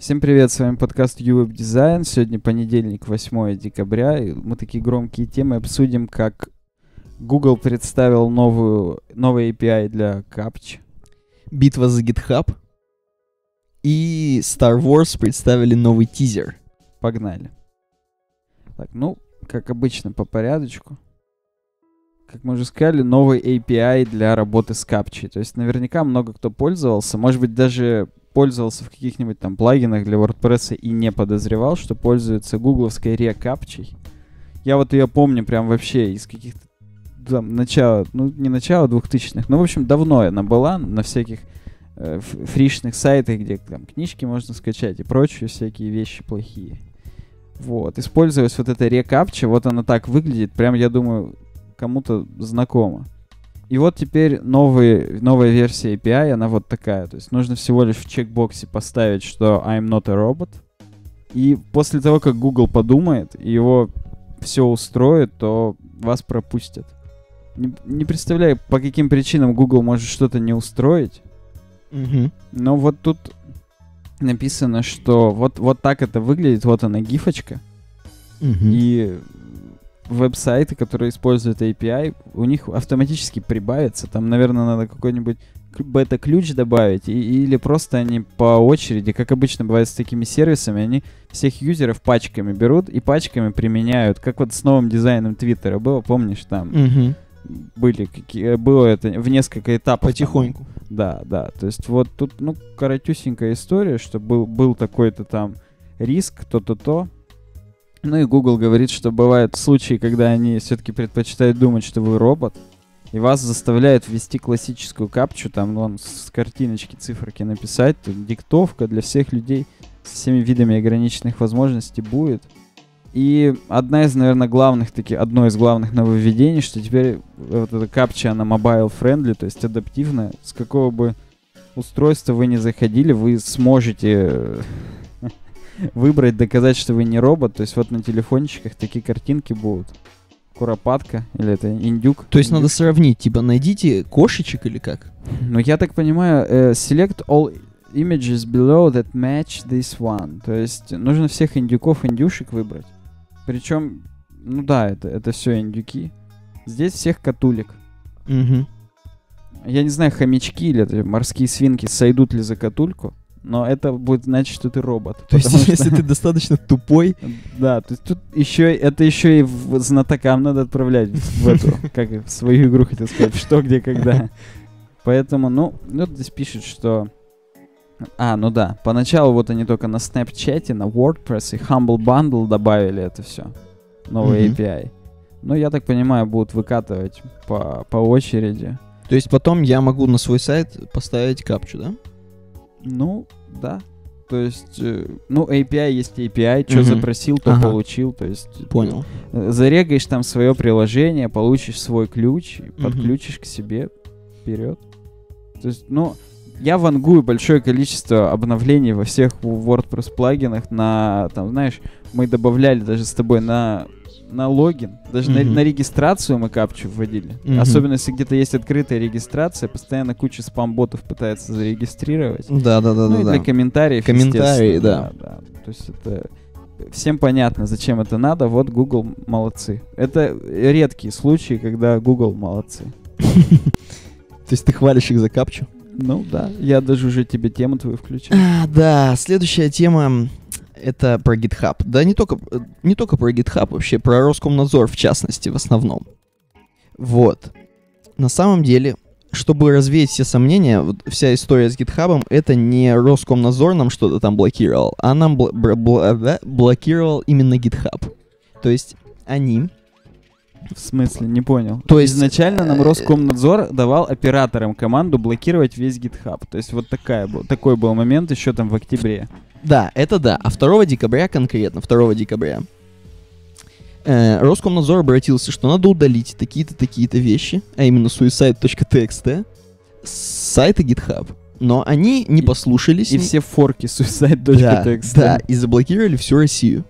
Всем привет, с вами подкаст uWeb Design. Сегодня понедельник, 8 декабря. И мы такие громкие темы обсудим, как Google представил новый API для CAPTCHA. Битва за GitHub. И Star Wars представили новый тизер. Погнали. Так, ну, как обычно, по порядочку. Как мы уже сказали, новый API для работы с CAPTCHA. То есть наверняка много кто пользовался. Может быть, даже пользовался в каких-нибудь там плагинах для WordPress и не подозревал, что пользуется гугловской reCAPTCHA. Я вот ее помню прям вообще из каких-то там начала, ну не начала 2000-х, но в общем давно она была на всяких фришных сайтах, где там книжки можно скачать и прочие всякие вещи плохие. Вот, использовалась вот эта reCAPTCHA, вот она так выглядит, прям, я думаю, кому-то знакомо. И вот теперь новая версия API, она вот такая. То есть нужно всего лишь в чекбоксе поставить, что I'm not a robot. И после того, как Google подумает и его все устроит, то вас пропустят. Не представляю, по каким причинам Google может что-то не устроить. Mm-hmm. Но вот тут написано, что вот так это выглядит. Вот она, гифочка. Mm-hmm. И веб-сайты, которые используют API, у них автоматически прибавится. Там, наверное, надо какой-нибудь бета-ключ добавить, или просто они по очереди, как обычно бывает с такими сервисами, они всех юзеров пачками берут и пачками применяют. Как вот с новым дизайном Твиттера было, помнишь, там угу. было это в несколько этапов. Потихоньку. Там. Да. То есть вот тут, ну, коротюсенькая история, что был такой-то там риск, то-то-то. Ну и Google говорит, что бывают случаи, когда они все-таки предпочитают думать, что вы робот, и вас заставляют ввести классическую капчу, там с картиночки циферки написать, тут диктовка для всех людей со всеми видами ограниченных возможностей будет. И одно из главных нововведений, что теперь вот эта капча, она mobile-friendly, то есть адаптивная. С какого бы устройства вы ни заходили, вы сможете выбрать, доказать, что вы не робот. То есть вот на телефончиках такие картинки будут. Куропатка или это индюк. То есть индюк. Надо сравнить, типа найдите кошечек или как? Ну я так понимаю, select all images below that match this one. То есть нужно всех индюков, индюшек выбрать. Причем, ну да, это все индюки. Здесь всех котулек. Угу. Я не знаю, хомячки или это морские свинки сойдут ли за котульку. Но это будет значить, что ты робот. То есть, если ты достаточно тупой. Да, то есть тут еще и знатокам надо отправлять в эту, как в свою игру, хотел сказать, что, где, когда. Поэтому, ну, здесь пишут, что... ну да, поначалу вот они только на Snapchat, на WordPress и Humble Bundle добавили это все. Новый API. Ну, я так понимаю, будут выкатывать по очереди. То есть потом я могу на свой сайт поставить капчу, да? Ну, да. То есть, API есть API, что запросил, то получил. То есть, понял. Зарегаешь там свое приложение, получишь свой ключ, подключишь к себе, вперед. То есть, я вангую большое количество обновлений во всех WordPress плагинах на, там, знаешь, мы добавляли даже с тобой на логин, даже на регистрацию мы капчу вводили. Особенно, если где-то есть открытая регистрация, постоянно куча спам-ботов пытается зарегистрировать. Да. Ну и для комментариев, Комментарии, да. То есть это... Всем понятно, зачем это надо. Вот Google молодцы. Это редкие случаи, когда Google молодцы. То есть ты хвалишь их за капчу? Ну да, я даже уже тебе тему твою включил. Да, следующая тема... Это про GitHub. Да не только про GitHub, вообще про Роскомнадзор в частности в основном. Вот. На самом деле, чтобы развеять все сомнения, вот вся история с GitHub, это не Роскомнадзор нам что-то там блокировал, а нам блокировал именно GitHub. То есть они... В смысле? Не понял. То есть изначально нам Роскомнадзор давал операторам команду блокировать весь GitHub. То есть вот такой был момент еще там в октябре. Да, это да. А 2 декабря конкретно, 2 декабря Роскомнадзор обратился, что надо удалить такие-то вещи, а именно Suicide.txt с сайта GitHub. Но они не послушались. И все форки Suicide.txt. Да, и заблокировали всю Россию.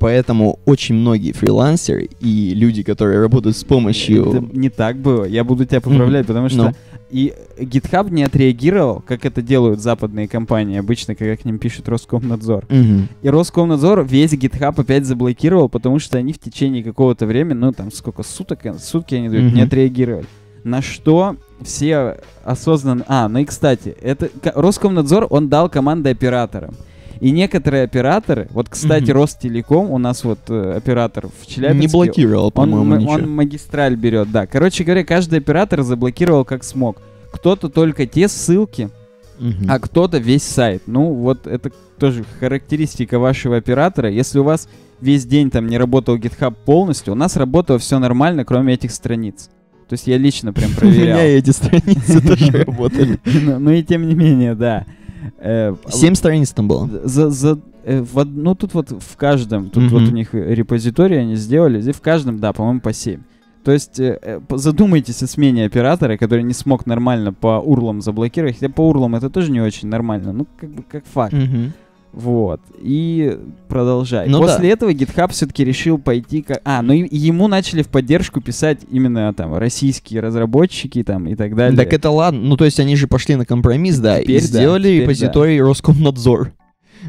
Поэтому очень многие фрилансеры и люди, которые работают с помощью... Это не так было. Я буду тебя поправлять, потому что И GitHub не отреагировал, как это делают западные компании обычно, когда к ним пишет Роскомнадзор. Mm-hmm. И Роскомнадзор весь GitHub опять заблокировал, потому что они в течение какого-то времени, ну там сколько, сутки они дают, не отреагировали. На что все осознанно... ну и кстати, это Роскомнадзор, он дал команды операторам. И некоторые операторы, вот, кстати, Ростелеком, у нас вот оператор в Челябинске. Не блокировал, по-моему, ничего. Он магистраль берет, да. Короче говоря, каждый оператор заблокировал как смог. Кто-то только те ссылки, а кто-то весь сайт. Ну, вот это тоже характеристика вашего оператора. Если у вас весь день там не работал GitHub полностью, у нас работало все нормально, кроме этих страниц. То есть я лично прям проверял. У меня эти страницы тоже работали. Ну и тем не менее, да. 7 страниц там было. Ну, тут вот в каждом, тут вот у них репозитории они сделали, здесь в каждом, да, по-моему, по 7. То есть задумайтесь о смене оператора, который не смог нормально по урлам заблокировать, хотя по урлам это тоже не очень нормально, ну, как бы, как факт. Вот, и продолжай. Ну, после этого GitHub все-таки решил пойти... ну и ему начали в поддержку писать именно там российские разработчики там и так далее. Так это ладно, ну то есть они же пошли на компромисс, да, теперь и сделали репозиторий Роскомнадзор.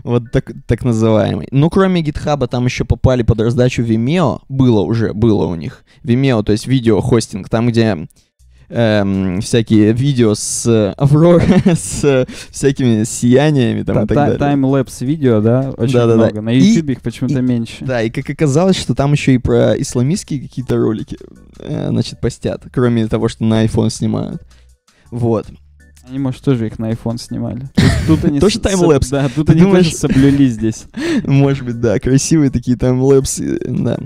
Вот так называемый. Ну, кроме GitHub, там еще попали под раздачу Vimeo, было у них. Vimeo, то есть видеохостинг, там где... всякие видео с Авророй, с всякими сияниями там и так далее. Таймлэпс видео, да, очень много. На YouTube их почему-то меньше. Да, и как оказалось, что там еще и про исламистские какие-то ролики, значит, постят, кроме того, что на iPhone снимают. Вот. Они, может, тоже их на iPhone снимали. Тут они тоже таймлэпс. Да, тут они тоже соблюли здесь. Может быть, да, красивые такие таймлэпсы, да.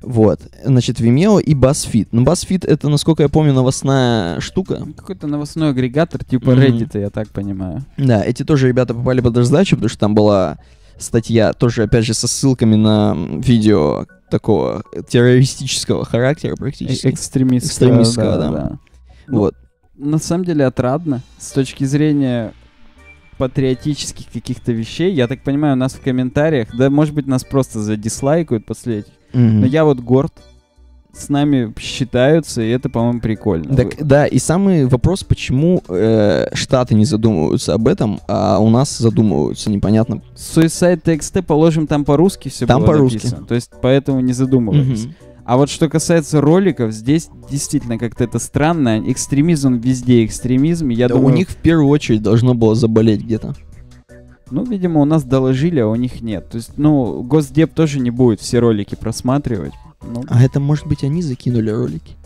Вот, значит, Vimeo и BuzzFeed. Ну, BuzzFeed — это, насколько я помню, новостная штука. Какой-то новостной агрегатор типа Reddit, я так понимаю. Да, эти тоже ребята попали под раздачу, потому что там была статья, тоже, опять же, со ссылками на видео такого террористического характера практически. Экстремистского, да. Вот. На самом деле отрадно с точки зрения... патриотических каких-то вещей. Я так понимаю, у нас в комментариях, да, может быть, нас просто задислайкают после этих. Но я вот горд. С нами считаются, и это, по-моему, прикольно. Так, да, и самый вопрос, почему Штаты не задумываются об этом, а у нас задумываются, непонятно. Suicide.txt, положим, там по-русски все там было по-русски написано. То есть, поэтому не задумывались. А вот что касается роликов, здесь действительно как-то это странно. Экстремизм везде, экстремизм. Я думаю, у них в первую очередь должно было заболеть где-то. Ну, видимо, у нас доложили, а у них нет. То есть, ну, Госдеп тоже не будет все ролики просматривать. Ну. А это, может быть, они закинули ролики?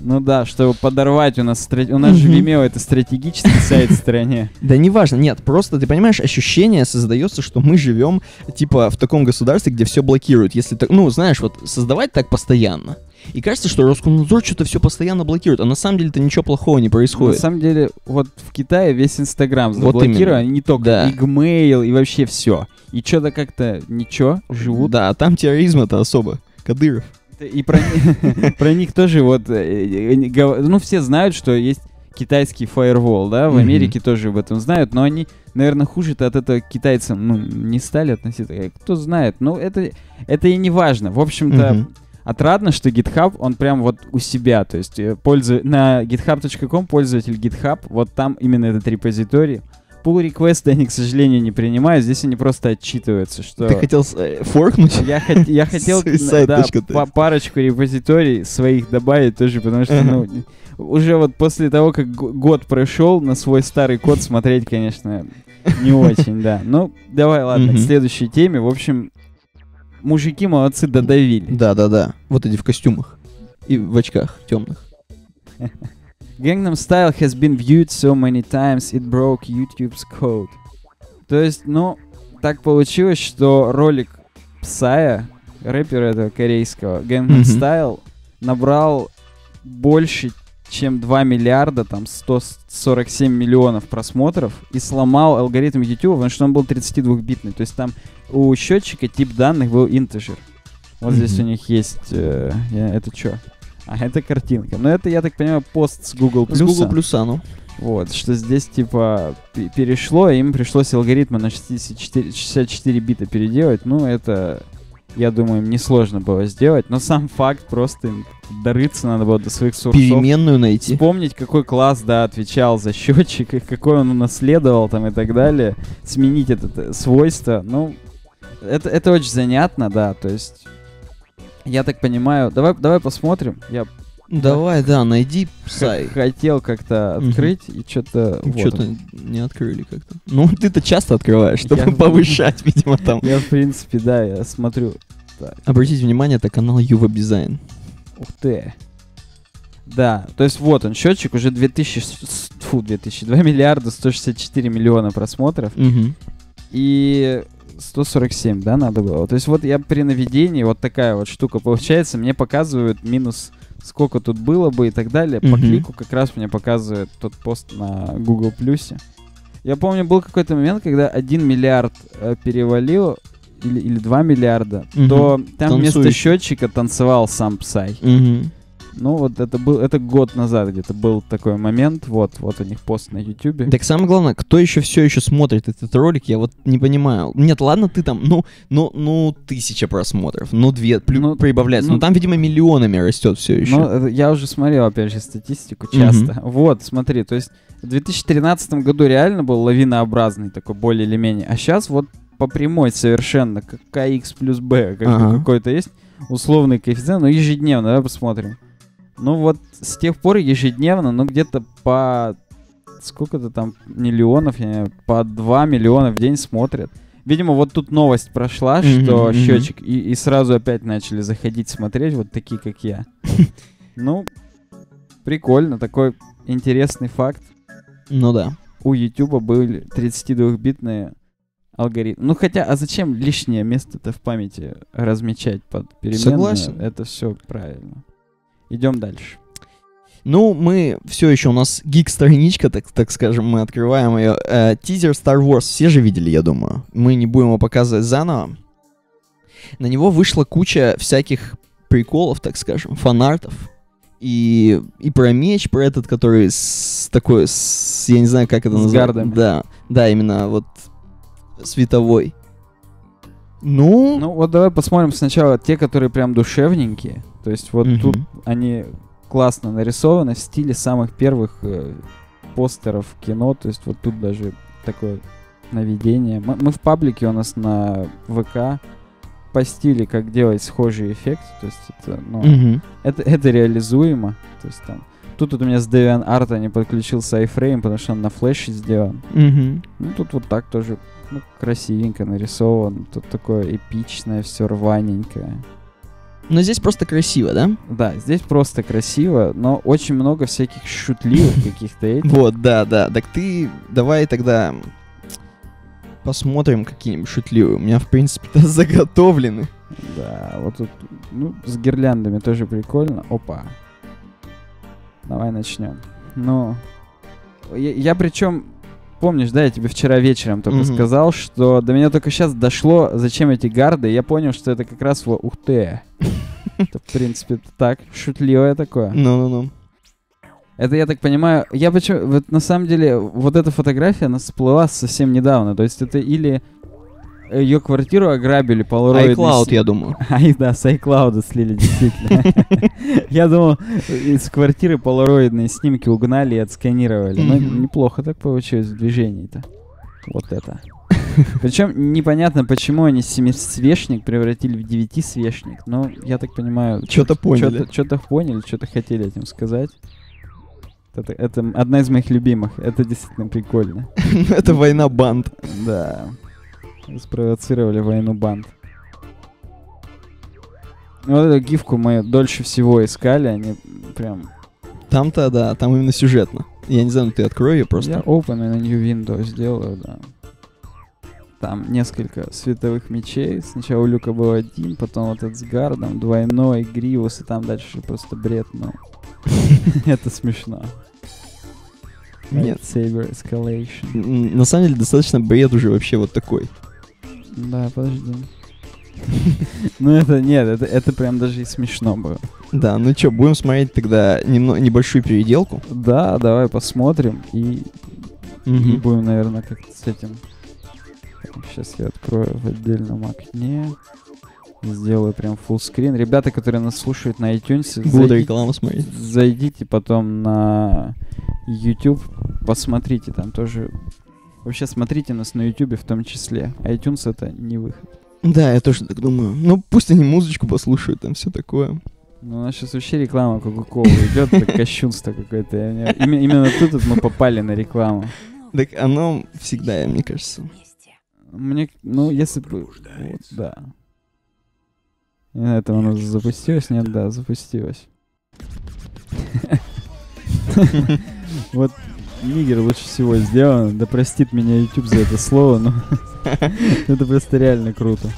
Ну да, чтобы подорвать у нас же Vimeo — это стратегический сайт в стране. Да неважно, нет, просто ты понимаешь, ощущение создается, что мы живем типа в таком государстве, где все блокируют, если так, ну знаешь, вот создавать так постоянно. И кажется, что Роскомнадзор что-то все постоянно блокирует, а на самом деле-то ничего плохого не происходит. На самом деле, вот в Китае весь Инстаграм заблокирован, не только и Gmail, и вообще все. И что-то как-то ничего, живут. Да, а там терроризма-то особо, Кадыров. И про них тоже вот... Ну, все знают, что есть китайский фаервол, да, в Америке тоже об этом знают, но они, наверное, хуже-то от этого китайцам, ну, не стали относиться. Кто знает, ну, это и не важно. В общем-то, отрадно, что GitHub, он прям вот у себя, то есть на github.com пользователь GitHub, вот там именно этот репозиторий. Pull-реквесты они, к сожалению, не принимают. Здесь они просто отчитываются, что... Ты хотел форкнуть? Я хотел парочку репозиторий своих добавить тоже, потому что, ну, уже вот после того, как год прошел, на свой старый код смотреть, конечно, не очень, да. Ну, давай, ладно, к следующей теме. В общем, мужики молодцы, додавили. Да-да-да. Вот эти в костюмах и в очках темных. Gangnam Style has been viewed so many times it broke YouTube's code. То есть, ну, так получилось, что ролик Псая, рэпера этого корейского, Gangnam Style, набрал больше, чем 2 миллиарда, там, 147 миллионов просмотров и сломал алгоритм YouTube, потому что он был 32-битный. То есть там у счетчика тип данных был integer. Вот здесь у них есть... это что? А это картинка. Но это, я так понимаю, пост с Google Плюса. С Google Плюса, ну. Вот, что здесь, типа, перешло, и им пришлось алгоритмы на 64 бита переделать. Ну, это я думаю, им несложно было сделать. Но сам факт, просто им дорыться надо было до своих сурсов. Переменную найти. Вспомнить, какой класс, да, отвечал за счетчик, и какой он унаследовал там и так далее. Сменить это свойство. Ну, это очень занятно, да, то есть... Я так понимаю... Давай посмотрим. Я давай, да, найди Псай. Хотел как-то открыть, и что-то... Что-то не открыли как-то. Ну, ты-то часто открываешь, чтобы повышать, видимо, там. Я, в принципе, да, я смотрю. Так. Обратите внимание, это канал uWeb Design. Ух ты. Да, то есть вот он, счетчик, уже 2 миллиарда 164 миллиона просмотров. Угу. И... 147, да, надо было? То есть вот я при наведении, вот такая вот штука получается, мне показывают минус сколько тут было бы и так далее. По клику как раз мне показывает тот пост на Google+. Я помню, был какой-то момент, когда 1 миллиард перевалил, или 2 миллиарда, то там вместо счетчика танцевал сам Псай. Ну, вот это был, это год назад где-то был такой момент, вот у них пост на YouTube. Так самое главное, кто еще все еще смотрит этот ролик, я вот не понимаю. Нет, ладно, ты там, ну 1000 просмотров, ну 2 прибавляется, но там, видимо, миллионами растет все еще. Ну, я уже смотрел, опять же, статистику часто. Вот, смотри, то есть в 2013 году реально был лавинообразный такой, более или менее, а сейчас вот по прямой совершенно, как KX плюс B, какой-то есть условный коэффициент, но ежедневно, давай посмотрим. Ну вот с тех пор ежедневно, ну где-то по сколько-то там миллионов, я не знаю, по 2 миллиона в день смотрят. Видимо, вот тут новость прошла, что счетчик, и сразу опять начали заходить смотреть, вот такие, как я. Ну, прикольно, такой интересный факт. Ну да. У Ютуба были 32-битные алгоритм. Ну хотя, а зачем лишнее место-то в памяти размечать под переменную? Согласен. Это все правильно. Идем дальше. Ну, мы все еще, у нас гик-страничка, так скажем, мы открываем ее. Тизер Star Wars все же видели, я думаю. Мы не будем его показывать заново. На него вышла куча всяких приколов, так скажем, фанартов. И про меч, про этот, который с такой, я не знаю, как это называется. С гардами. Да, именно вот световой. Ну, вот давай посмотрим сначала те, которые прям душевненькие. То есть вот тут они классно нарисованы в стиле самых первых постеров кино. То есть вот тут даже такое наведение. Мы в паблике, у нас на ВК постили, как делать схожий эффект. То есть это, ну, это реализуемо. То есть там... Тут у меня с DeviantArt не подключился iFrame, потому что он на флеше сделан. Ну тут вот так тоже, ну, красивенько нарисован. Тут такое эпичное, все рваненькое. Но здесь просто красиво, да? Да, здесь просто красиво, но очень много всяких шутливых каких-то этих. Вот, да. Так ты давай тогда посмотрим какие-нибудь шутливые. У меня, в принципе-то, заготовлены. Да, вот тут, ну, с гирляндами тоже прикольно. Опа. Давай начнем. Ну, я причем... Помнишь, да, я тебе вчера вечером только сказал, что до меня только сейчас дошло, зачем эти гарды, и я понял, что это как раз ух ты. Это, в принципе, так, шутливое такое. Ну-ну-ну. Это, я так понимаю, я почему... Вот на самом деле, вот эта фотография, она всплыла совсем недавно, то есть это или ее квартиру ограбили, полароидный... iCloud, я думаю. Ай, да, с iCloud слили, действительно. Я думал, из квартиры полароидные снимки угнали и отсканировали. Ну, неплохо так получилось в движении-то. Вот это. Причем непонятно, почему они 7-свешник превратили в 9-свешник. Но, я так понимаю... Что-то поняли. Что-то поняли, что-то хотели этим сказать. Это одна из моих любимых. Это действительно прикольно. Это война банд. Да. Спровоцировали войну банд. Вот эту гифку мы дольше всего искали, они прям... Там-то, да, там именно сюжетно. Я не знаю, ты открой ее просто. Я open и на new window сделаю, да. Там несколько световых мечей. Сначала у Люка был один, потом вот этот с гардом, двойной, Гривус, и там дальше просто бред, но... Это смешно. Нет. Saber Escalation. На самом деле достаточно бред уже вообще вот такой. Да, подожди. Ну это, нет, это прям даже и смешно было. Да, ну что, будем смотреть тогда небольшую переделку? Да, давай посмотрим и будем, наверное, как-то с этим... Сейчас я открою в отдельном окне. Сделаю прям фуллскрин. Ребята, которые нас слушают на iTunes, зайдите потом на YouTube, посмотрите, там тоже... Вообще смотрите нас на YouTube в том числе. iTunes — это не выход. Да, я тоже так думаю. Ну, пусть они музычку послушают, там все такое. Ну, у нас сейчас вообще реклама Кока-Колы идет, так кощунство какое-то. Именно тут мы попали на рекламу. Так оно всегда, мне кажется. Мне, ну, если бы... Вот, да. Не знаю, там оно запустилось? Нет, да, запустилось. Вот нигер лучше всего сделан. Да простит меня YouTube за это слово, но... Это просто реально круто.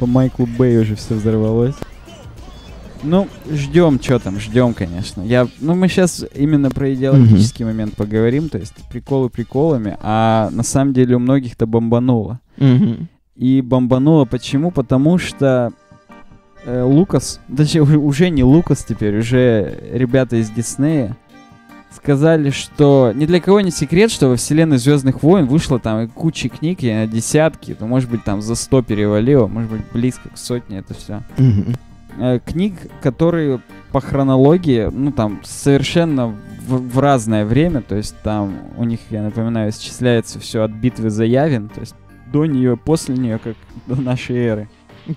По Майклу Бэй уже все взорвалось. Ну, ждем, что там, ждем, конечно. Ну, мы сейчас именно про идеологический момент поговорим, то есть приколы приколами, а на самом деле у многих-то бомбануло. И бомбануло почему? Потому что Лукас, даже уже не Лукас теперь, уже ребята из Диснея сказали, что ни для кого не секрет, что во вселенной «Звездных войн» вышло там куча книг, десятки, ну, может быть, там за 100 перевалило, может быть, близко к 100 это все. Книг, которые по хронологии, ну, там, совершенно в разное время, то есть там у них, я напоминаю, исчисляется все от битвы за Явин, то есть до нее, после нее, как до нашей эры.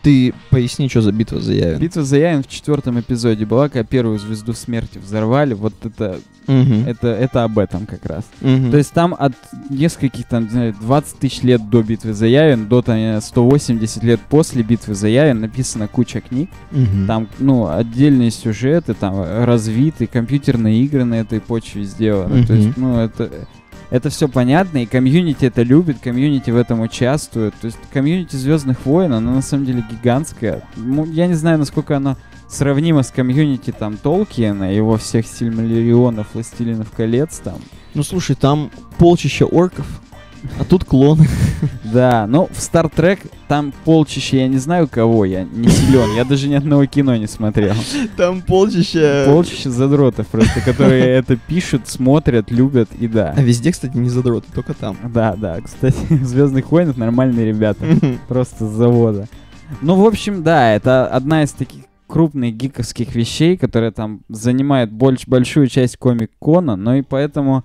Ты поясни, что за битва за Явин. Битва за Явин в 4 эпизоде была, когда первую звезду смерти взорвали, вот это, это об этом как раз. То есть там от нескольких, там, 20 тысяч лет до битвы за Явин, до там, 180 лет после битвы за Явин написана куча книг. Там, ну, отдельные сюжеты, там, развиты, компьютерные игры на этой почве сделаны. То есть, ну, это все понятно, и комьюнити это любит, комьюнити в этом участвует. То есть комьюнити «Звездных войн», оно на самом деле гигантское. Я не знаю, насколько оно сравнимо с комьюнити там Толкина, его всех сильмариллионов, «Властелинов колец» там. Ну слушай, там полчища орков, а тут клоны. Да, но в Star Trek там полчища, я не знаю кого, я не силен, я даже ни одного кино не смотрел. Там полчища... Полчища задротов просто, которые это пишут, смотрят, любят и да. А везде, кстати, не задроты, только там. Да, да, кстати, в «Звездных войнах» нормальные ребята, просто с завода. Ну, в общем, да, это одна из таких крупных гиковских вещей, которая там занимает большую часть комик-кона, но и поэтому...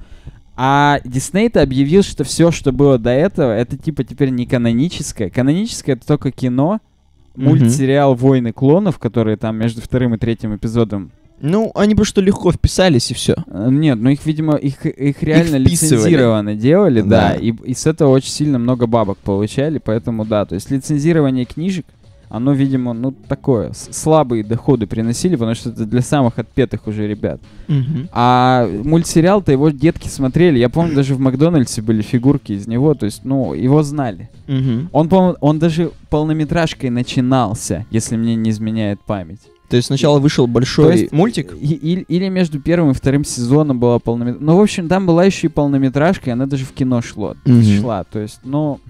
А Дисней-то объявил, что все, что было до этого, это типа теперь не каноническое. Каноническое — это только кино, мультсериал «Войны клонов», которые там между 2-м и 3-м эпизодом. Ну, они просто легко вписались, и все. Нет, ну их, видимо, их реально лицензированно делали, да. И с этого очень сильно много бабок получали, поэтому да. То есть лицензирование книжек, оно, видимо, ну такое, слабые доходы приносили, потому что это для самых отпетых уже ребят. А мультсериал-то его детки смотрели, я помню, даже в Макдональдсе были фигурки из него, то есть, ну, его знали. Он, по-моему, он даже полнометражкой начинался, если мне не изменяет память. То есть сначала вышел большой мультик? Или между 1-м и 2-м сезоном была полнометражка. Ну, в общем, там была еще и полнометражка, и она даже в кино шла, то есть, ну...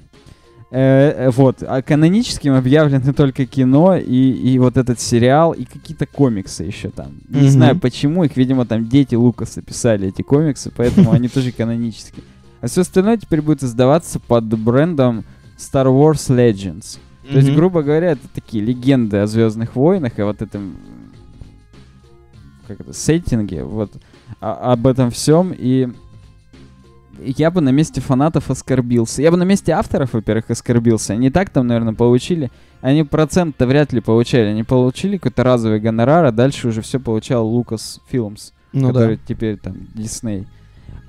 Вот, а каноническим объявлено только кино и вот этот сериал, и какие-то комиксы еще там. Не знаю почему, их, видимо, там дети Лукаса писали, эти комиксы, поэтому они тоже канонические. А все остальное теперь будет издаваться под брендом Star Wars Legends. То есть, грубо говоря, это такие легенды о «Звездных войнах» и вот этом... Как это? Сеттинге, вот. Об этом всем и... Я бы на месте фанатов оскорбился. Я бы на месте авторов, во-первых, оскорбился. Они так там, наверное, получили. Они процент-то вряд ли получали. Они получили какой-то разовый гонорар, а дальше уже все получал Lucasfilms, который теперь там Disney.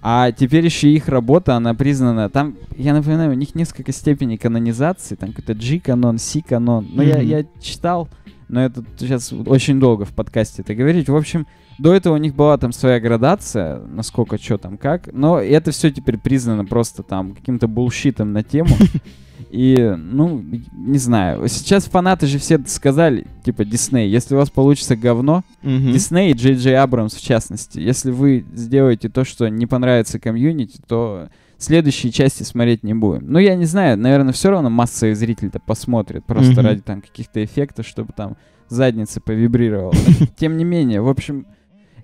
А теперь еще их работа, она признана... Там, я напоминаю, у них несколько степеней канонизации. Там какой-то G-канон, C-канон. Но я читал, но это сейчас очень долго в подкасте это говорить. В общем... До этого у них была там своя градация, насколько, что там, как. Но это все теперь признано просто там каким-то булшитом на тему. И, ну, не знаю. Сейчас фанаты же все сказали, типа, Дисней, если у вас получится говно, Дисней и Джей Джей Абрамс в частности, если вы сделаете то, что не понравится комьюнити, то следующие части смотреть не будем. Ну, я не знаю, наверное, все равно массовый зритель-то посмотрит просто ради там каких-то эффектов, чтобы там задница повибрировала. Тем не менее, в общем...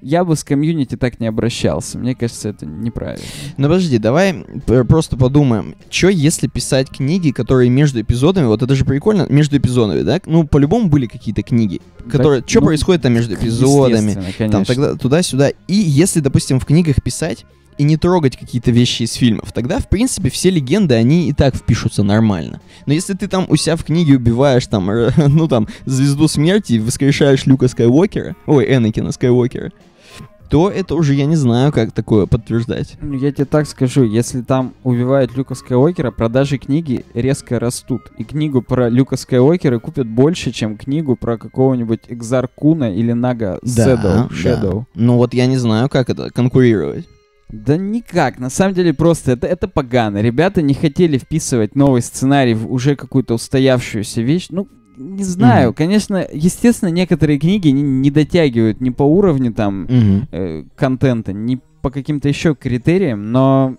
я бы с комьюнити так не обращался. Мне кажется, это неправильно. Ну подожди, давай просто подумаем. Чё, если писать книги, которые между эпизодами... Вот это же прикольно, между эпизодами, да? Ну, по-любому были какие-то книги, которые... Чё происходит там между эпизодами? Там тогда туда-сюда. И если, допустим, в книгах писать и не трогать какие-то вещи из фильмов, тогда, в принципе, все легенды, они и так впишутся нормально. Но если ты там у себя в книге убиваешь там, ну там, Звезду Смерти и воскрешаешь Люка Скайуокера, ой, Энакина Скайуокера, то это уже я не знаю, как такое подтверждать. Я тебе так скажу, если там убивают Люка Скайуокера, продажи книги резко растут. И книгу про Люка Скайуокера купят больше, чем книгу про какого-нибудь Экзаркуна или Нага Сэдоу. Ну вот я не знаю, как это конкурировать. Да никак, на самом деле просто это погано. Ребята не хотели вписывать новый сценарий в уже какую-то устоявшуюся вещь. Ну, не знаю, конечно, естественно, некоторые книги не дотягивают ни по уровню там контента, ни по каким-то еще критериям, но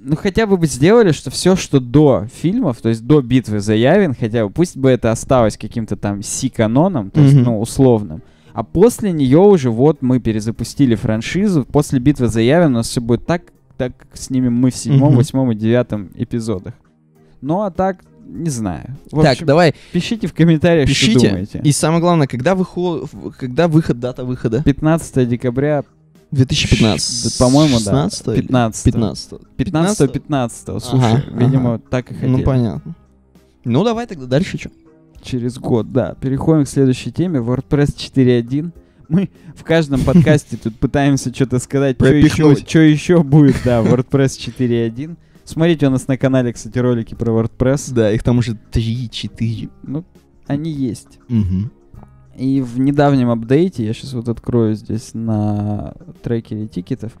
ну хотя бы сделали, что все, что до фильмов, то есть до битвы за Явин, хотя бы пусть бы это осталось каким-то там си-каноном, то есть, ну, условным. А после нее уже вот мы перезапустили франшизу. После битвы за Явин у нас все будет так как снимем мы в 7, 8 и 9 эпизодах. Ну а так, не знаю. В общем, давай. Пишите в комментариях, что думаете. И самое главное, когда выход, дата выхода? 15 декабря 2015. По-моему, да. 15-го. Слушай, видимо, так и хотели. Ну понятно. Ну давай тогда дальше что? Через год, да. Переходим к следующей теме. WordPress 4.1. Мы в каждом подкасте тут пытаемся что-то сказать. Что еще будет, да, WordPress 4.1. Смотрите, у нас на канале, кстати, ролики про WordPress. Да, их там уже 3-4. Ну, они есть. И в недавнем апдейте, я сейчас вот открою здесь на трекере тикетов.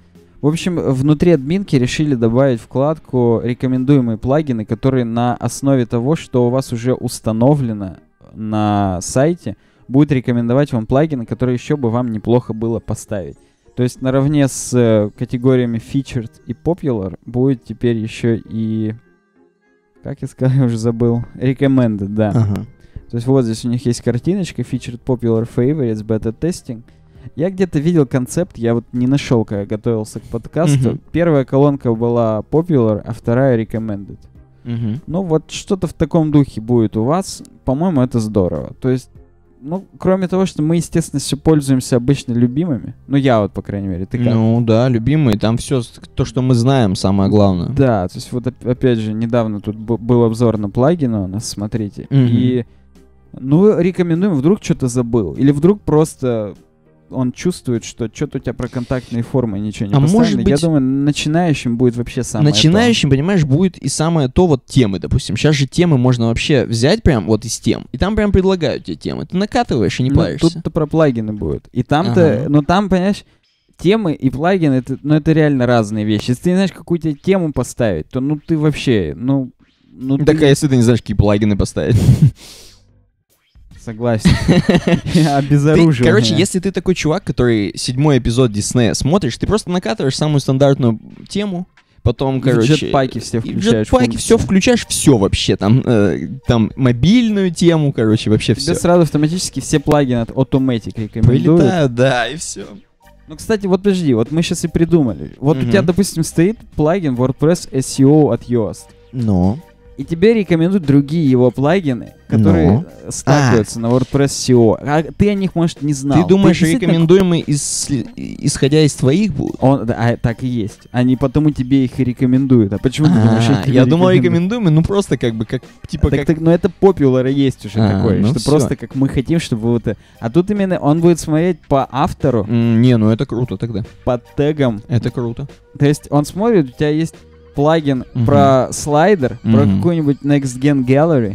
В общем, внутри админки решили добавить вкладку рекомендуемые плагины, которые на основе того, что у вас уже установлено на сайте, будут рекомендовать вам плагины, которые еще бы вам неплохо было поставить. То есть наравне с категориями Featured и Popular будет теперь еще и... Как я сказал, я уже забыл. Recommended, да. То есть вот здесь у них есть картиночка Featured, Popular, Favorites, Beta Testing. Я где-то видел концепт, я вот не нашел, когда готовился к подкасту. Первая колонка была Popular, а вторая Recommended. Ну вот что-то в таком духе будет у вас. По-моему, это здорово. То есть, ну, кроме того, что мы, естественно, все пользуемся обычно любимыми. Ну, я вот, по крайней мере, ты как? Ну да, любимые, там все, то, что мы знаем, самое главное. Да, то есть вот опять же, недавно тут был обзор на плагины у нас, смотрите. И, ну, рекомендуем, вдруг что-то забыл. Или вдруг просто... он чувствует, что что-то у тебя про контактные формы ничего не поставлено. Может быть, я думаю, начинающим будет вообще самое начинающим, то. Понимаешь, будет и самое то, вот темы, допустим. Сейчас же темы можно вообще взять прям вот из тем, и там прям предлагают тебе темы. Ты накатываешь и не паришься. Тут-то про плагины будет. И там-то, ну там, понимаешь, темы и плагины, это, ну это реально разные вещи. Если ты не знаешь, какую тебе тему поставить, то ну ты вообще, ну так, а если ты не знаешь, какие плагины поставить? Согласен. Обезоружил. Короче, если ты такой чувак, который 7-й эпизод Диснея смотришь, ты просто накатываешь самую стандартную тему, потом, короче... В джетпаке все включаешь, все вообще. Там мобильную тему, короче, вообще все. Тебе сразу автоматически все плагины от Automatic рекомендуют. Прилетают, да, и все. Ну, кстати, вот подожди, вот мы сейчас и придумали. Вот у тебя, допустим, стоит плагин WordPress SEO от Yoast. Но... И тебе рекомендуют другие его плагины, которые сталкиваются на WordPress SEO. А ты о них, может, не знал. Ты думаешь, рекомендуемые, исходя из твоих, будут? Так и есть. Они потом тебе их и рекомендуют. А почему ты думаешь, что я думал, рекомендуемые, ну просто как бы, как типа... Ну это популярно есть уже такое, что просто как мы хотим, чтобы вот... А тут именно он будет смотреть по автору. Не, ну это круто тогда. По тегам. Это круто. То есть он смотрит, у тебя есть... плагин про слайдер, про какой-нибудь Next Gen Gallery,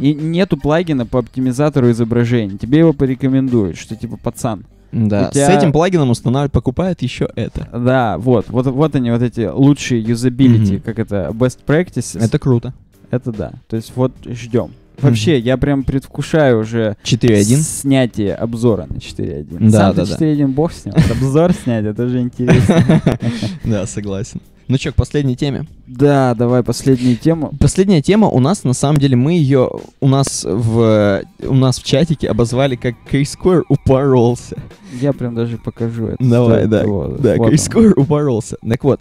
и нету плагина по оптимизатору изображений. Тебе его порекомендуют, что типа, пацан. Да, тебя... с этим плагином покупает еще это. Да, вот они, вот эти лучшие юзабилити, как это, best practices. Это круто. Это да, то есть вот ждем. Вообще, я прям предвкушаю уже 4.1? Снятие обзора на 4.1. Да, сам ты 4.1 бог снял, обзор снять, это же интересно. Да, согласен. Ну что, к последней теме? Да, давай последнюю тему. Последняя тема у нас, на самом деле, мы ее у нас в чатике обозвали как K-Square упоролся. Я прям даже покажу это. Давай, да. Вот, да, вот K-Square упоролся. Так вот,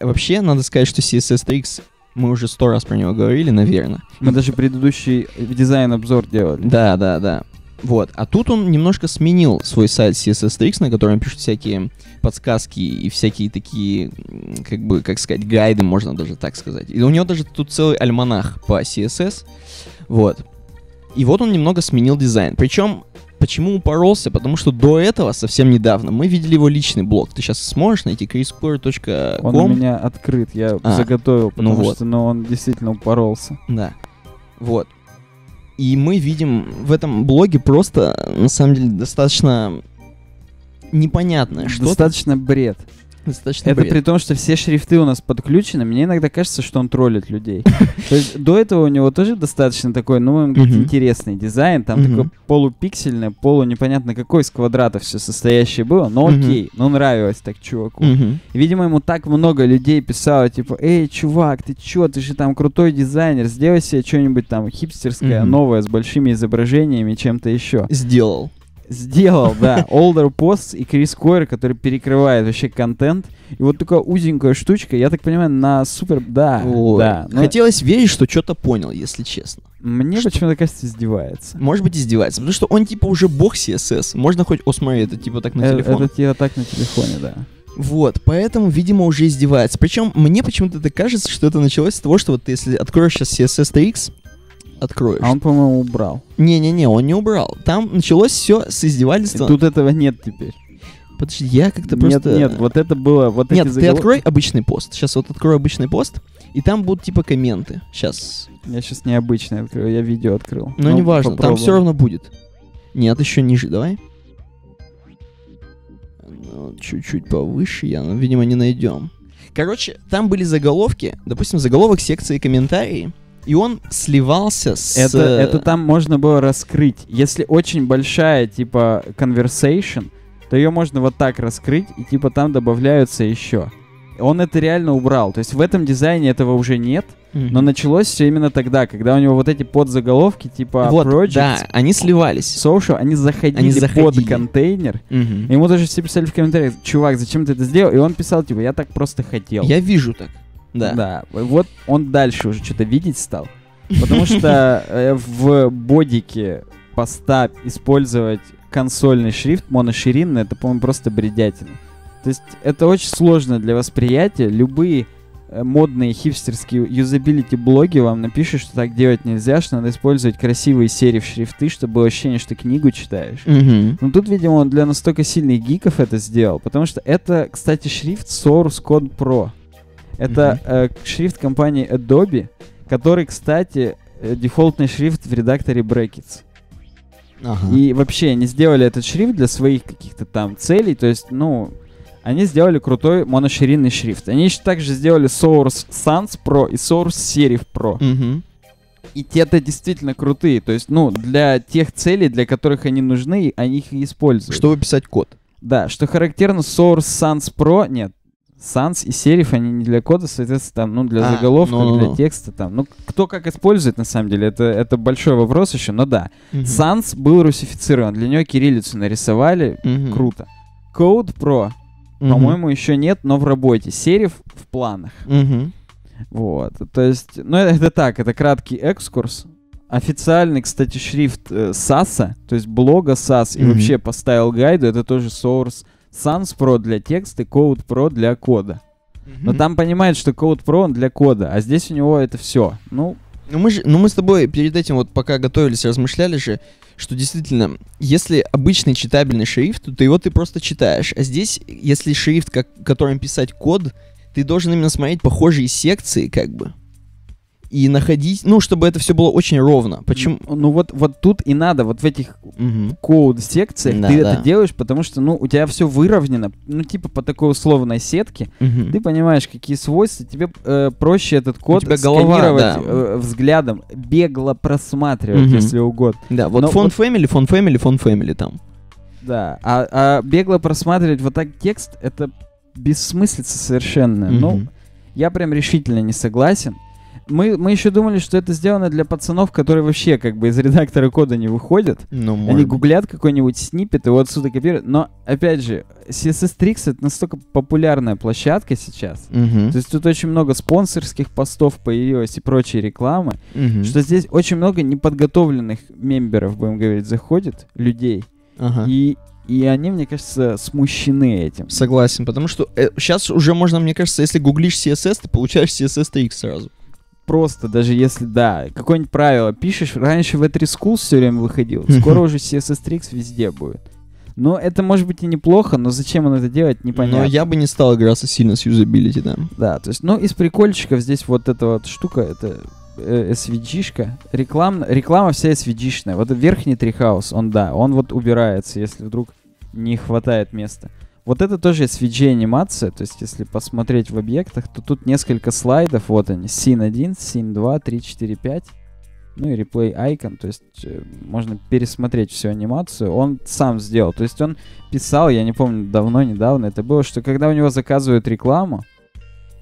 вообще надо сказать, что CSS-Tricks, мы уже 100 раз про него говорили, наверное. Мы даже предыдущий дизайн-обзор делали. Да, да, да. Вот, а тут он немножко сменил свой сайт CSS-Tricks, на котором пишут всякие подсказки и всякие такие, как бы, как сказать, гайды, можно даже так сказать. И у него даже тут целый альманах по CSS, вот. И вот он немного сменил дизайн. Причем, почему упоролся? Потому что до этого, совсем недавно, мы видели его личный блог. Ты сейчас сможешь найти kscore.com? Он у меня открыт, я заготовил, потому что он действительно упоролся. Да, вот. И мы видим в этом блоге просто, на самом деле, достаточно непонятное что-то. Достаточно бред. Достаточно это бред. При том, что все шрифты у нас подключены. Мне иногда кажется, что он троллит людей. То есть до этого у него тоже достаточно такой, ну, он говорит, интересный дизайн. Там такой полупиксельный, полунепонятно какой из квадратов все состоящее было. Но окей, но нравилось так чуваку. Видимо, ему так много людей писало, типа, эй, чувак, ты чё, ты же там крутой дизайнер, сделай себе что-нибудь там хипстерское, новое, с большими изображениями, чем-то еще. Сделал. Сделал, да. Older Posts и K-Square, который перекрывает вообще контент. И вот такая узенькая штучка, я так понимаю, на супер... Да, ой, да. Но... Хотелось верить, что что-то понял, если честно. Мне почему-то кажется, издевается. Может быть, издевается. Потому что он типа уже бог CSS. Можно хоть... О, смотри, это типа так на телефоне. Это типа так на телефоне, да. Вот, поэтому, видимо, уже издевается. Причем мне почему-то это кажется, что это началось с того, что вот ты, если откроешь сейчас CSS-Tricks, откроешь. А он, по-моему, убрал. Не-не-не, он не убрал. Там началось все с издевательства. И тут этого нет теперь. Подожди, я как-то просто... Нет, вот это было... Вот нет, эти ты открой обычный пост. Сейчас вот открою обычный пост, и там будут типа комменты. Сейчас. Я сейчас не обычный открыл, я видео открыл. Ну, неважно, попробуем. Там все равно будет. Нет, еще ниже, давай. Ну, чуть-чуть повыше, я, ну, видимо, не найдем. Короче, там были заголовки. Допустим, заголовок секции комментарии. И он сливался с... Это там можно было раскрыть. Если очень большая, типа, conversation, то ее можно вот так раскрыть, и, типа, там добавляются еще. Он это реально убрал. То есть в этом дизайне этого уже нет, но началось все именно тогда, когда у него вот эти подзаголовки, типа, вот, project, да, они сливались. Social, они заходили под контейнер. Ему даже все писали в комментариях, чувак, зачем ты это сделал? И он писал, типа, я так просто хотел. Я вижу так. Да. Да, вот он дальше уже что-то видеть стал, потому что в бодике поста использовать консольный шрифт, моноширинный, это, по-моему, просто бредятина. То есть это очень сложно для восприятия. Любые модные хипстерские юзабилити-блоги вам напишут, что так делать нельзя, что надо использовать красивые серии в шрифты, чтобы было ощущение, что ты книгу читаешь. Но тут, видимо, он для настолько сильных гиков это сделал, потому что это, кстати, шрифт Source Sans Pro. Это шрифт компании Adobe, который, кстати, дефолтный шрифт в редакторе Brackets. И вообще они сделали этот шрифт для своих каких-то там целей. То есть, ну, они сделали крутой моноширинный шрифт. Они еще также сделали Source Sans Pro и Source Serif Pro. И те-то действительно крутые. То есть, ну, для тех целей, для которых они нужны, они их и используют. Чтобы писать код. Да, что характерно, Source Sans Pro... Нет. Санс и Сериф, они не для кода, соответственно, там, ну, для заголовка, для текста, там. Ну, кто как использует, на самом деле, это большой вопрос еще, но да. Санс был русифицирован, для него кириллицу нарисовали, круто. Code Pro, по-моему, еще нет, но в работе. Сериф в планах. Вот, то есть, ну, это так, это краткий экскурс. Официальный, кстати, шрифт SAS, то есть блога SAS и вообще по стайл-гайду, это тоже Source Sans Pro для текста и Code Pro для кода. Но там понимают, что Code Pro он для кода, а здесь у него это все. Ну мы с тобой перед этим, вот пока готовились, размышляли же, что действительно, если обычный читабельный шрифт, то его ты просто читаешь. А здесь, если шрифт, которым писать код, ты должен именно смотреть похожие секции, как бы. И находить, ну, чтобы это все было очень ровно. Почему? Ну, вот тут и надо, вот в этих коуд-секциях ты это делаешь, потому что, ну, у тебя все выровнено, ну, типа по такой условной сетке, ты понимаешь, какие свойства, тебе проще этот код сканировать взглядом, бегло просматривать, если угодно. Да, вот фон-фэмили там. Да, а бегло просматривать вот так текст, это бессмыслица совершенно, ну... Я прям решительно не согласен. Мы еще думали, что это сделано для пацанов, которые вообще как бы из редактора кода не выходят. Ну, они гуглят какой-нибудь сниппет, и вот отсюда копируют. Но, опять же, CSS-Tricks — это настолько популярная площадка сейчас. Угу. То есть тут очень много спонсорских постов появилось и прочей рекламы, угу. что здесь очень много неподготовленных мемберов, будем говорить, заходит, людей. Ага. И они, мне кажется, смущены этим. Согласен, потому что сейчас уже можно, мне кажется, если гуглишь CSS, ты получаешь CSS-Tricks сразу. Просто, даже если, да, какое-нибудь правило пишешь, раньше в V3 Schools все время выходил, скоро уже CSS-Tricks везде будет. Но это может быть и неплохо, но зачем он это делает, непонятно. Но я бы не стал играться сильно с юзабилити, да. Да, то есть, ну, из прикольчиков здесь вот эта вот штука, это SVG-шка, реклама вся SVG-шная. Вот верхний Treehouse, он вот убирается, если вдруг не хватает места. Вот это тоже SVG-анимация, то есть если посмотреть в объектах, то тут несколько слайдов, вот они, scene 1, scene 2, 3, 4, 5, ну и replay icon, то есть можно пересмотреть всю анимацию, он сам сделал, то есть он писал, я не помню, недавно это было, что когда у него заказывают рекламу,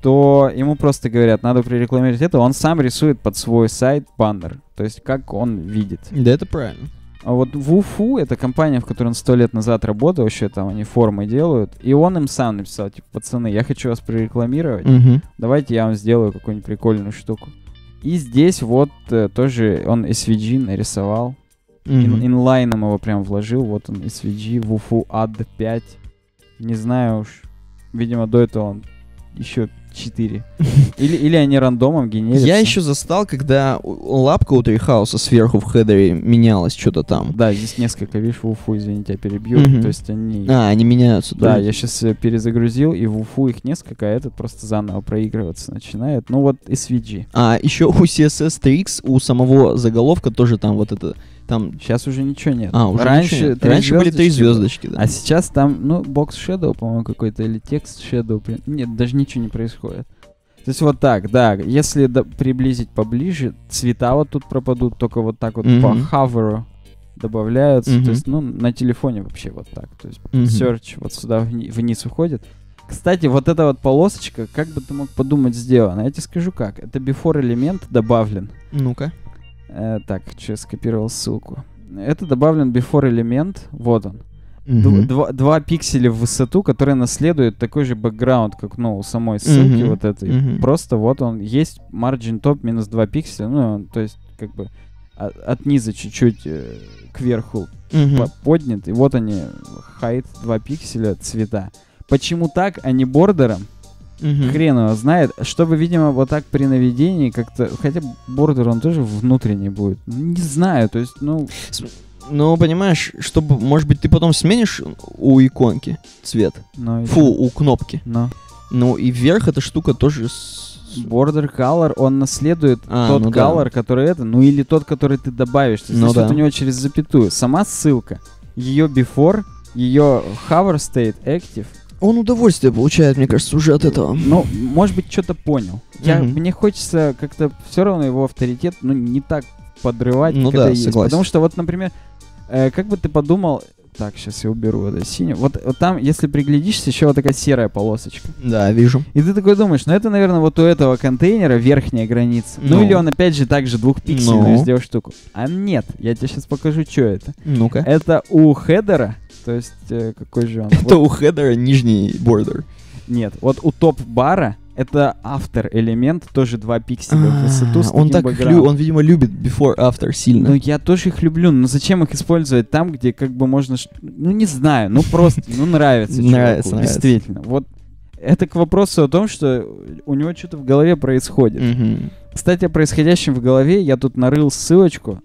то ему просто говорят, надо прорекламировать это, он сам рисует под свой сайт баннер, то есть как он видит. Да, это правильно. А вот Wufoo — это компания, в которой он 100 лет назад работал, еще там они формы делают, и он им сам написал, типа, пацаны, я хочу вас прорекламировать, давайте я вам сделаю какую-нибудь прикольную штуку. И здесь вот тоже он SVG нарисовал, инлайном его прям вложил, вот он SVG, Wufoo Ad 5, не знаю уж, видимо, до этого он еще 4. Или они рандомом генерятся. Я еще застал, когда лапка у Treehouse сверху в хедере менялась что-то там. Да, здесь несколько, видишь, Wufoo, извините, я перебью. То есть они... они меняются. Да, я сейчас перезагрузил, и Wufoo их несколько, а этот просто заново проигрываться начинает. Ну вот SVG. А еще у CSS-Tricks, у самого заголовка тоже там вот это... Там... Сейчас уже ничего нет. Уже раньше были 3 звездочки. Да. А сейчас там, ну, бокс shadow, по-моему, какой-то, или текст shadow. Нет, даже ничего не происходит. То есть вот так, да. Если приблизить поближе, цвета вот тут пропадут, только вот так вот по хаверу добавляются. То есть, ну, на телефоне вообще вот так. То есть search вот сюда вниз уходит. Кстати, вот эта вот полосочка, как бы ты мог подумать, сделана? Я тебе скажу как. Это before элемент добавлен. Ну-ка. Так, сейчас скопировал ссылку. Это добавлен before элемент. Вот он. 2 пикселя в высоту, которые наследуют такой же бэкграунд, как, ну, у самой ссылки вот этой. Просто вот он есть margin top минус 2 пикселя. Ну, то есть как бы от низа чуть-чуть кверху поднят. И вот они, height 2 пикселя, цвета. Почему так, а не бордером? Хрен его знает. Чтобы, видимо, вот так при наведении как-то... Хотя бордер, он тоже внутренний будет. Не знаю, то есть, ну... Ну, понимаешь, чтобы... Может быть, ты потом сменишь у иконки цвет? У кнопки. Ну, и вверх эта штука тоже... Border color, он наследует тот color, который это... Ну, или тот, который ты добавишь. То есть, вот у него через запятую. Сама ссылка. Ее before, ее hover state active... Он удовольствие получает, мне кажется, уже от этого. Ну, может быть, что-то понял. Мне хочется как-то все равно его авторитет, ну, не так подрывать, ну, как это есть. Согласен. Потому что, вот, например, как бы ты подумал... Так, сейчас я уберу это синее. Вот там, если приглядишься, еще вот такая серая полосочка. Да, вижу. И ты такой думаешь, ну это, наверное, вот у этого контейнера верхняя граница. Ну или он опять же так же двухпиксельную сделал штуку. А нет, я тебе сейчас покажу, что это. Ну-ка. Это у хедера, то есть какой же он? Это вот. У хедера нижний бордер. Нет, вот у топ-бара это after элемент, тоже 2 пикселя в высоту. Он, видимо, любит before after сильно. Ну, я тоже их люблю, но зачем их использовать там, где как бы можно... Ну, не знаю, ну просто, ну нравится человеку, действительно. Вот это к вопросу о том, что у него что-то в голове происходит. Кстати, о происходящем в голове я тут нарыл ссылочку.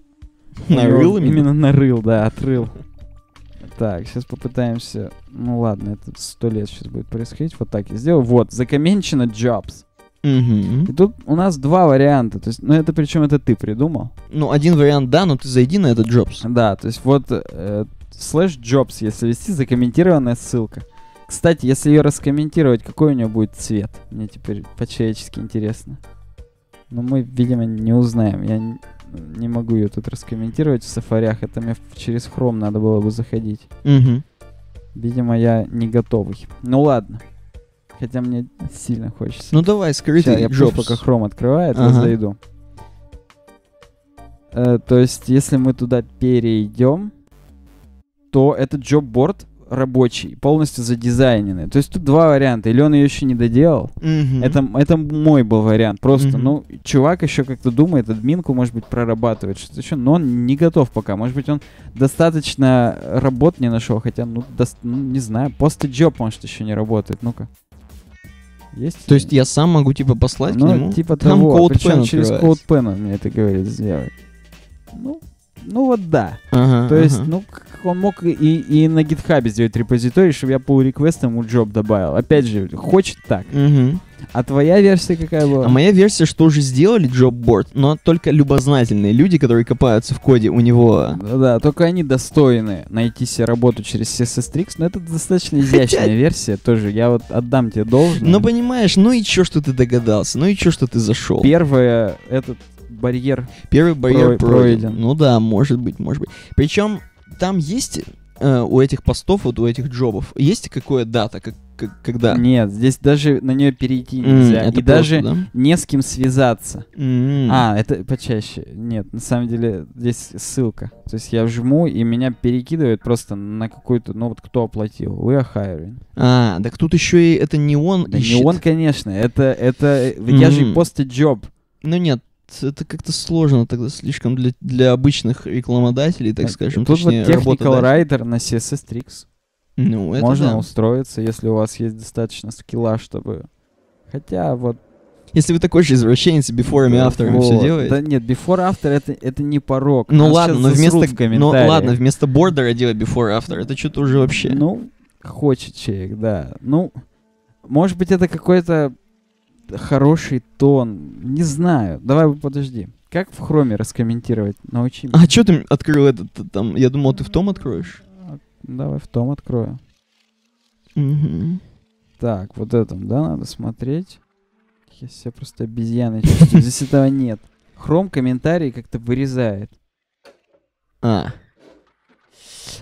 Нарыл именно? Именно нарыл, да, отрыл. Так, сейчас попытаемся... Ну ладно, это 100 лет сейчас будет происходить. Вот так я сделал. Вот, закомменчено jobs. И тут у нас 2 варианта. То есть, ну это причем это ты придумал. Ну, один вариант, да, но ты зайди на этот jobs. Да, то есть вот /jobs, если вести, закомментированная ссылка. Кстати, если ее раскомментировать, какой у нее будет цвет? Мне теперь по-человечески интересно. Но мы, видимо, не узнаем. Я не могу ее тут раскомментировать в сафарях. Это мне через Chrome надо было бы заходить. Видимо, я не готовый. Ну ладно. хотя мне сильно хочется. Ну давай, скрытый джобс. Я пью, пока Chrome открывает, я зайду. То есть, если мы туда перейдем, то этот джобборд рабочий, полностью задизайненный. То есть тут два варианта. Или он ее еще не доделал. Mm-hmm. Это мой был вариант. Просто, ну, чувак еще как-то думает, админку, может быть, прорабатывает что-то еще, но он не готов пока. Может быть, он достаточно работ не нашел, хотя, ну не знаю, пост-джоб, может, еще не работает. Ну-ка. Есть? То есть я сам могу, типа, послать к нему? Ну, типа там того. Причем через CodePen он мне это говорит сделать. Ну вот да. Ага, то есть, ну, он мог и на GitHub сделать репозиторий, чтобы я pull-request ему джоб добавил. Опять же, хочет так. А твоя версия какая была? А моя версия, что уже сделали джобборд, но только любознательные люди, которые копаются в коде у него. Да, только они достойны найти себе работу через CSS-Tricks, но это достаточно изящная версия тоже, я вот отдам тебе должное. Ну понимаешь, ну и чё, что ты догадался, ну и чё, что ты зашел. Первое, этот барьер. Первый барьер пройден. Ну да, может быть. Причем там есть у этих постов, вот у этих джобов, есть какая дата, когда? Нет, здесь даже на нее перейти нельзя. И просто, даже не с кем связаться. Это почаще. Нет, на самом деле здесь ссылка. То есть я жму, и меня перекидывают просто на какую-то, ну вот кто оплатил. We are hiring. Так тут еще и это не он ищет. Не он, конечно. Это я же и пост-джоб. Ну нет. Это как-то сложно тогда слишком для обычных рекламодателей, так скажем. Тут вот technical writer на CSS-Tricks. Ну, это можно устроиться, если у вас есть достаточно скилла, чтобы... Хотя вот... Если вы такой же извращенец, before и after все делаете. Да нет, before after это не порог. Вместо бордера делать before after, это что-то уже вообще... Ну, хочет человек, да. Ну, может быть, это какой-то... хороший тон. Не знаю. Давай подожди. Как в хроме раскомментировать? Научи меня. А что ты открыл этот там? Я думал, ты в том откроешь. Давай в том открою. Так, вот этом, да, надо смотреть. Я себя просто обезьяной чувствую. Здесь этого нет. Хром комментарии как-то вырезает.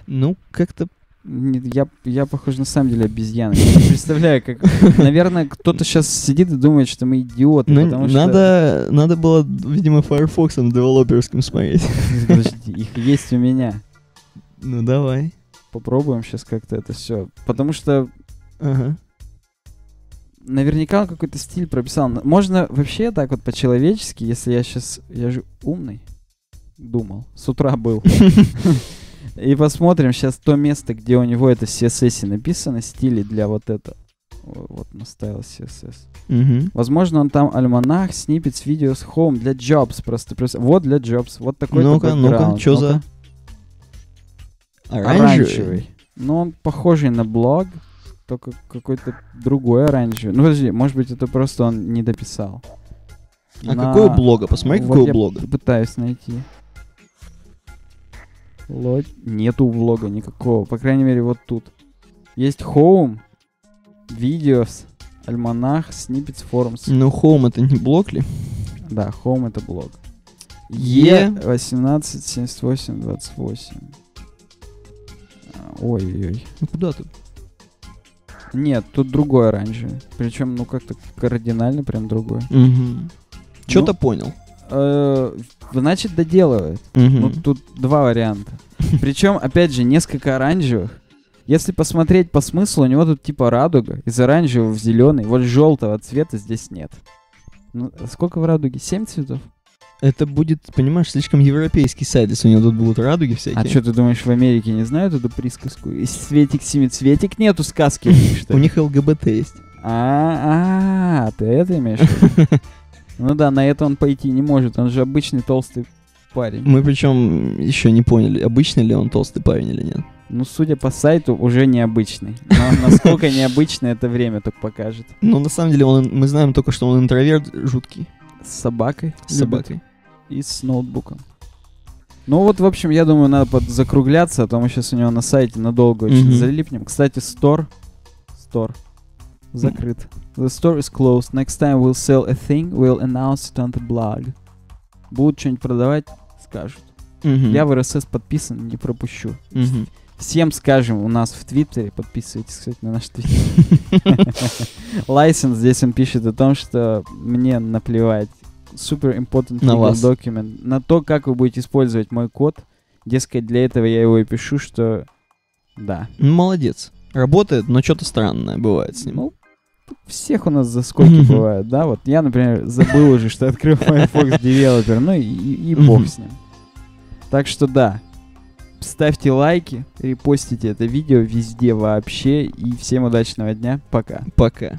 Ну, как-то... Я похож на самом деле обезьяна. Я представляю, как... Наверное, кто-то сейчас сидит и думает, что мы идиоты, Надо было, видимо, Firefox'ом девелоперским смотреть. Подожди, их есть у меня. Ну, давай. Попробуем сейчас как-то это все. Потому что... Наверняка он какой-то стиль прописал. Можно вообще так вот по-человечески, если я сейчас... Я же умный. Думал. С утра был. И посмотрим сейчас то место, где у него это CSS написано, стили для вот этого. Вот настаивал CSS. Возможно, он там альманах, snippets, videos, home для jobs просто. Вот для jobs. Вот такой такой бэкграунд. Ну-ка, что за... Оранжевый. Ну, он похожий на блог, только какой-то другой оранжевый. Ну, подожди, может быть, это просто он не дописал. Какого блога? Посмотри, вот какого блога. Пытаюсь найти. Нету влога никакого, по крайней мере, вот тут. Есть Home, Videos, Альманах, Snippets, Forums. Ну, Home это не блог ли? Да, Home это блог. Е187828. Ой-ой-ой. Ну куда тут? Нет, тут другой оранжевый. Причем, ну как-то кардинально прям другой. Чё-то понял. Значит, доделывает. Ну, тут два варианта. Причем, опять же, несколько оранжевых. Если посмотреть по смыслу, у него тут типа радуга. Из оранжевого в зеленый. Вот желтого цвета здесь нет. Ну, сколько в радуге? 7 цветов? Это будет, понимаешь, слишком европейский сайт, если у него тут будут радуги всякие. А что, ты думаешь, в Америке не знают эту присказку? И цветик-семицветик нету сказки. У них ЛГБТ есть. Ты это имеешь в виду? Ну да, на это он пойти не может, он же обычный толстый парень. Мы причем еще не поняли, обычный ли он толстый парень или нет. Ну, судя по сайту, уже необычный. Но насколько необычный, это время только покажет. Ну, на самом деле, мы знаем только, что он интроверт жуткий. С собакой. С собакой. И с ноутбуком. Ну вот, в общем, я думаю, надо закругляться, а то мы сейчас у него на сайте надолго очень залипнем. Кстати, Store. Закрыт. The store is closed. Next time we'll sell a thing, we'll announce it on the blog. Будут что-нибудь продавать, скажут. Я в RSS подписан, не пропущу. Всем скажем, у нас в Твиттере, подписывайтесь, кстати, на наш Твиттер. Лайсенс, здесь он пишет о том, что мне наплевать. Super important legal document. На то, как вы будете использовать мой код. Дескать, для этого я его и пишу, что... Да. Молодец. Работает, но что-то странное бывает с ним. Всех у нас заскоки бывают, да? Вот я, например, забыл уже, что открыл Firefox Developer, ну и бог с ним. Так что да, ставьте лайки, репостите это видео везде вообще, и всем удачного дня, пока. Пока.